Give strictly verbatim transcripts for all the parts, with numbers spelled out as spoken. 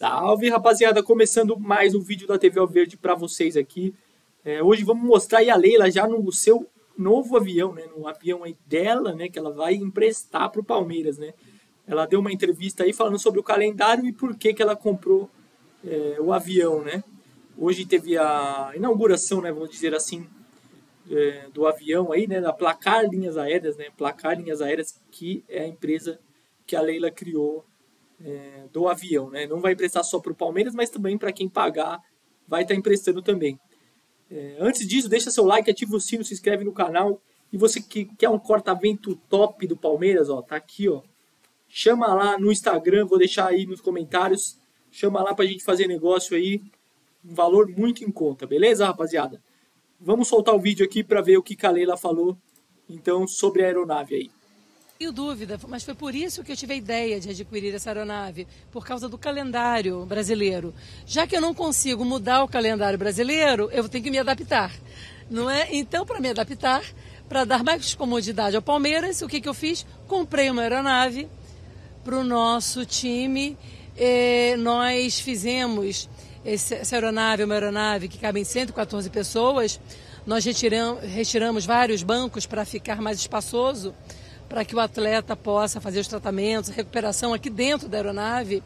Salve, rapaziada, começando mais um vídeo da T V Alverde para vocês aqui. É, hoje vamos mostrar aí a Leila já no seu novo avião, né, no avião aí dela, né, que ela vai emprestar para o Palmeiras, né. Ela deu uma entrevista aí falando sobre o calendário e por que que ela comprou é, o avião, né. Hoje teve a inauguração, né, vamos dizer assim, é, do avião aí, né, da Placar Linhas Aéreas, né, Placar Linhas Aéreas, que é a empresa que a Leila criou. É, do avião, né? Não vai emprestar só para o Palmeiras, mas também para quem pagar vai estar tá emprestando também. É, antes disso, deixa seu like, ativa o sino, se inscreve no canal. E você que quer um corta-vento top do Palmeiras, ó, tá aqui, ó. Chama lá no Instagram, vou deixar aí nos comentários. Chama lá para a gente fazer negócio aí, um valor muito em conta, beleza, rapaziada? Vamos soltar o vídeo aqui para ver o que a Leila falou, então, sobre a aeronave aí. Eu tenho dúvida, mas foi por isso que eu tive a ideia de adquirir essa aeronave, por causa do calendário brasileiro. Já que eu não consigo mudar o calendário brasileiro, eu tenho que me adaptar, não é? Então, para me adaptar, para dar mais comodidade ao Palmeiras, o que que eu fiz? Comprei uma aeronave para o nosso time. E nós fizemos essa aeronave, uma aeronave que cabe em cento e quatorze pessoas. Nós retiramos, retiramos vários bancos para ficar mais espaçoso, para que o atleta possa fazer os tratamentos, a recuperação aqui dentro da aeronave.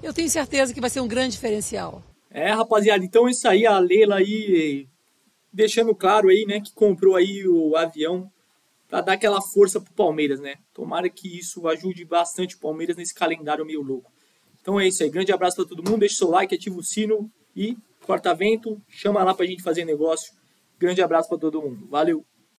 Eu tenho certeza que vai ser um grande diferencial. É, rapaziada, então isso aí, a Leila aí, deixando claro aí, né, que comprou aí o avião para dar aquela força pro Palmeiras, né? Tomara que isso ajude bastante o Palmeiras nesse calendário meio louco. Então é isso aí, grande abraço para todo mundo, deixa o seu like, ativa o sino e corta vento, chama lá pra gente fazer negócio. Grande abraço para todo mundo, valeu!